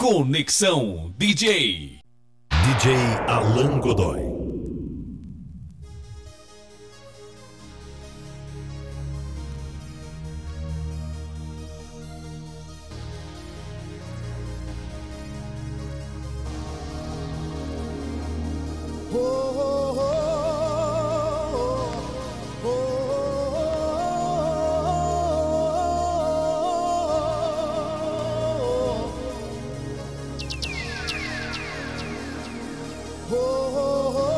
Conexão DJ. DJ Alan Godoy. Oh, oh, oh.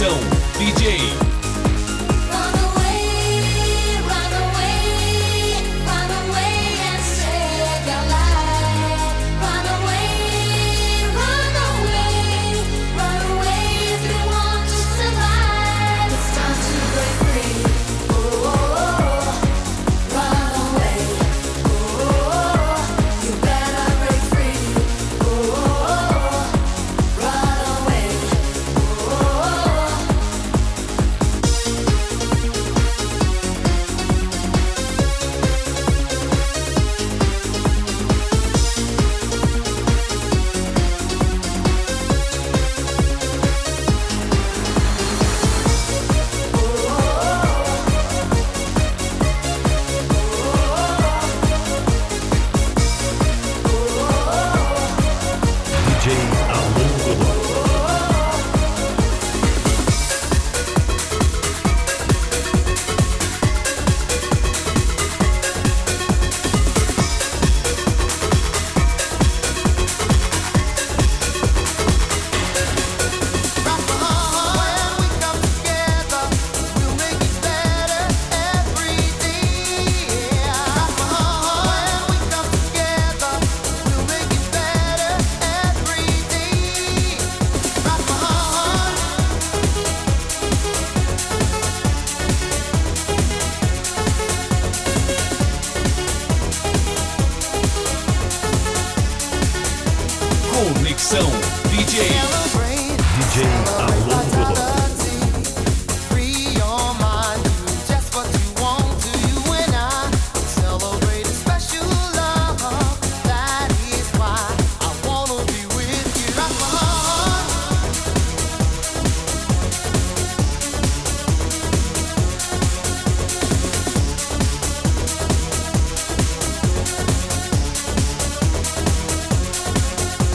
Conexão DJ. Conexão DJ. DJ Alan Godoy.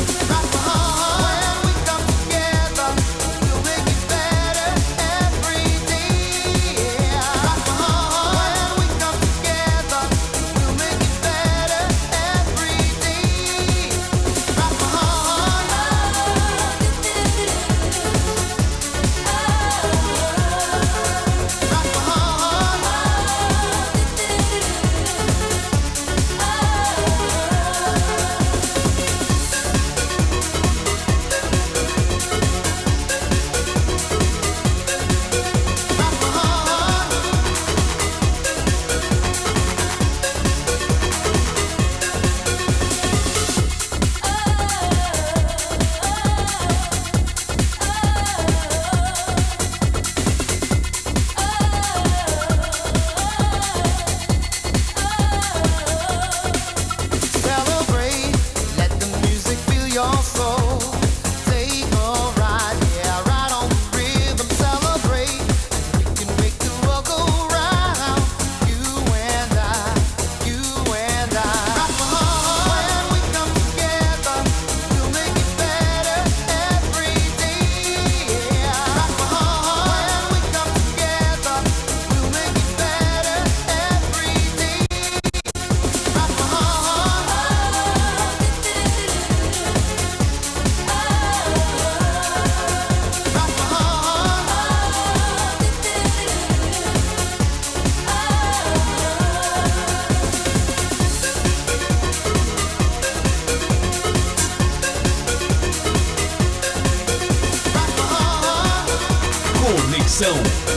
Conexão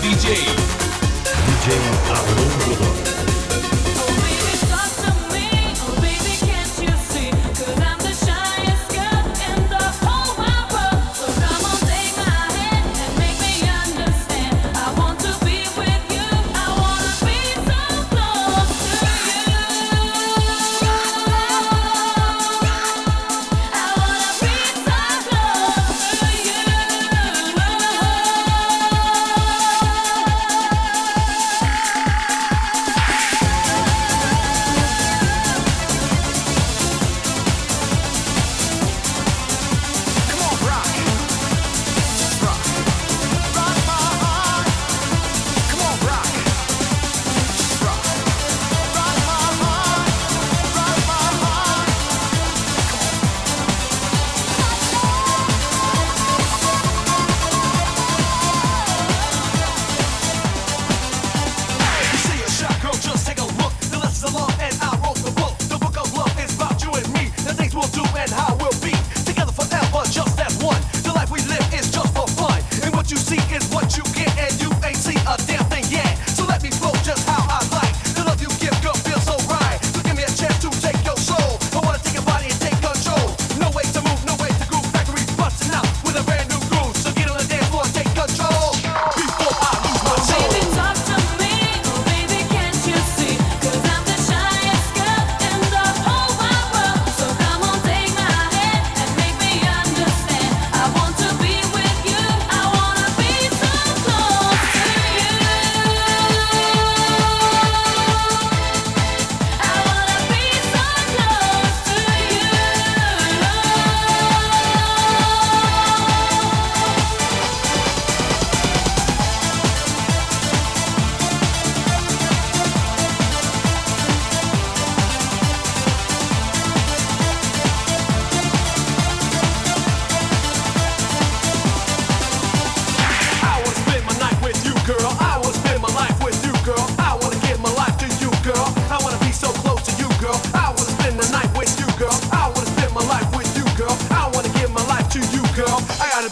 DJ. DJ Alan Godoy.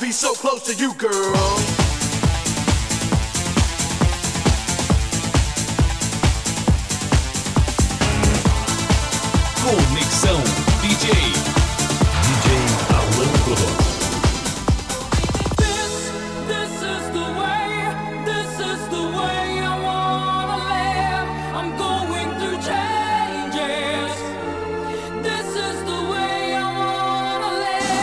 be so close to you, girl. Conexão DJ Alan Godoy. This is the way, this is the way I wanna live. I'm going through changes. This is the way I wanna live.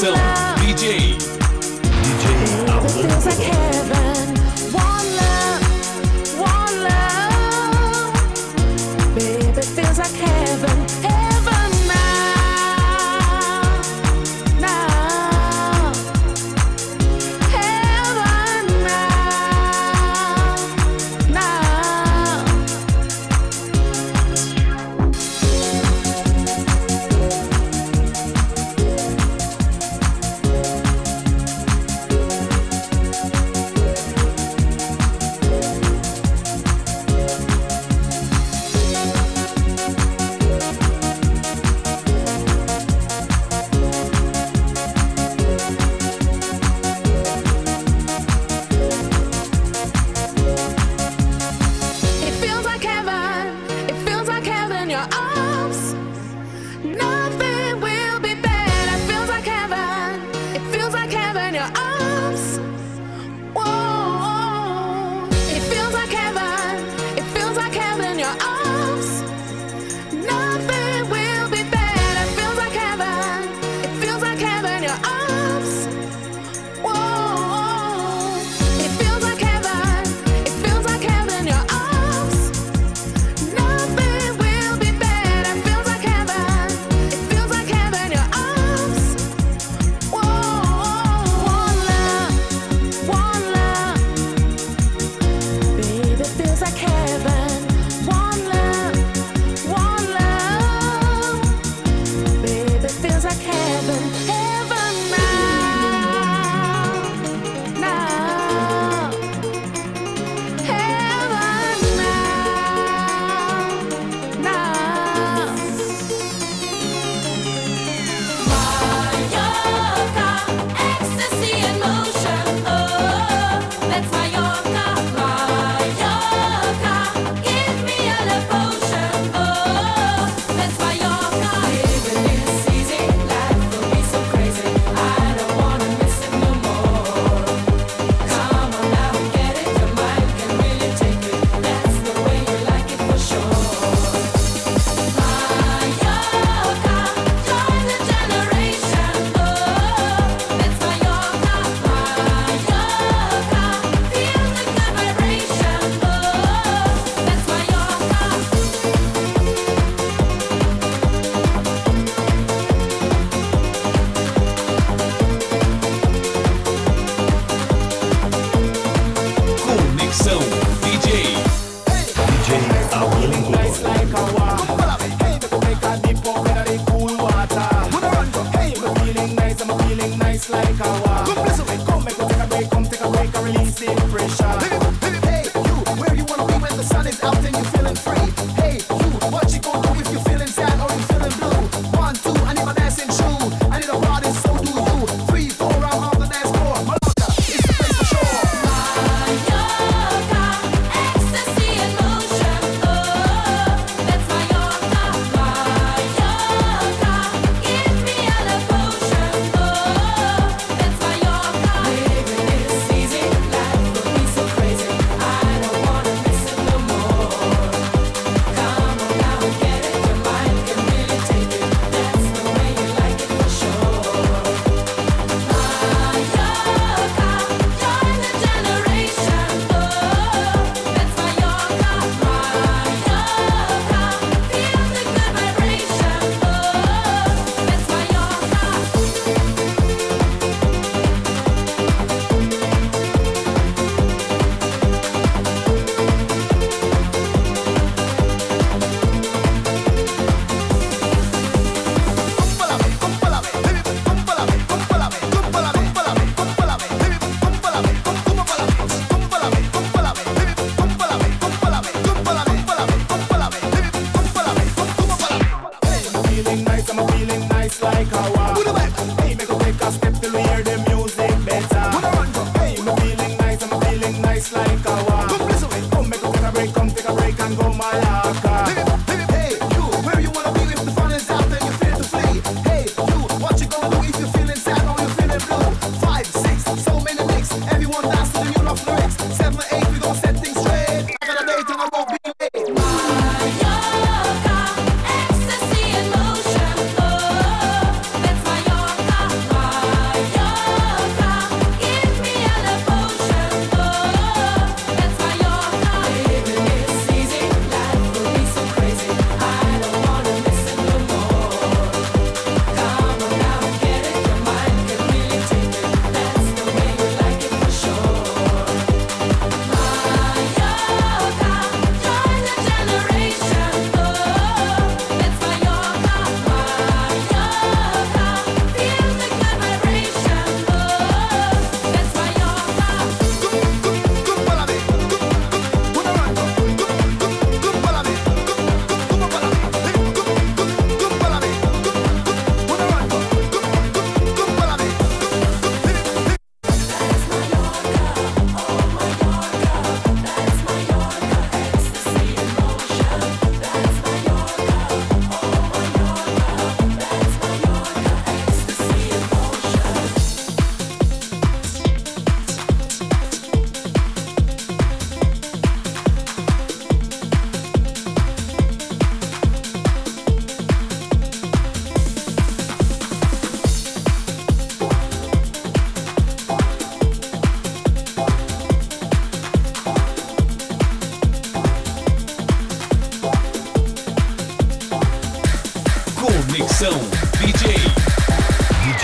Conexão DJ. DJ Alan Godoy.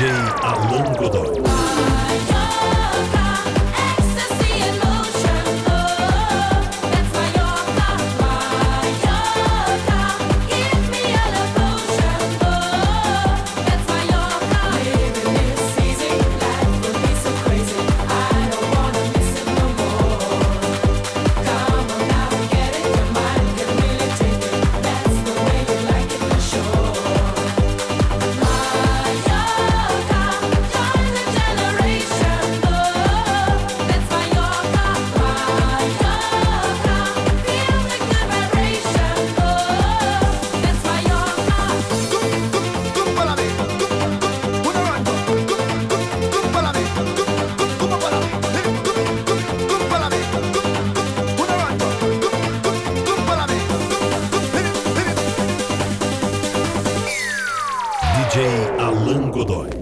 DJ Alan Godoy. DJ Alan Godoy.